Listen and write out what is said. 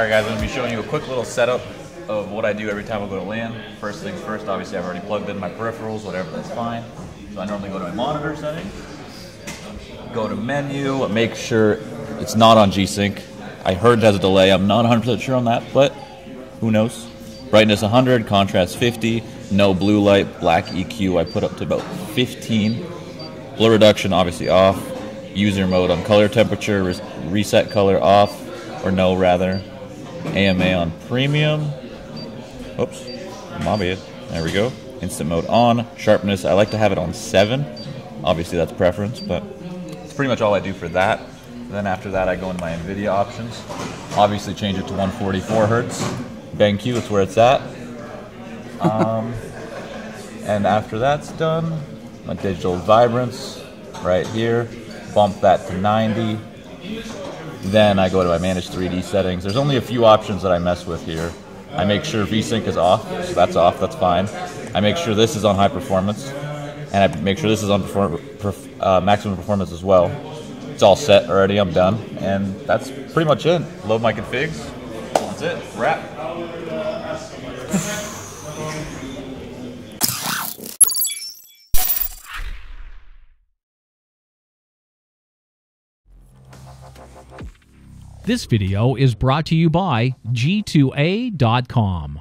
Alright guys, I'm going to be showing you a quick little setup of what I do every time I go to LAN. First things first, obviously I've already plugged in my peripherals, whatever, that's fine. So I normally go to my monitor settings, go to menu, make sure it's not on G-Sync. I heard it has a delay, I'm not 100% sure on that, but who knows. Brightness 100, contrast 50, no blue light, black EQ I put up to about 15. Blur reduction obviously off, user mode on color temperature, reset color off, or no rather. AMA on premium, oops, mobby it, there we go. Instant mode on, sharpness, I like to have it on 7, obviously that's preference, but it's pretty much all I do for that. And then after that I go into my NVIDIA options, obviously change it to 144 Hertz. BenQ, that's where it's at. And after that's done, my digital vibrance right here, bump that to 90. Then I go to my manage 3D settings. There's only a few options that I mess with here. I make sure VSync is off, so that's off, that's fine. I make sure this is on high performance, and I make sure this is on maximum performance as well. It's all set already, I'm done, and that's pretty much it. Load my configs, that's it, wrap. This video is brought to you by G2A.com.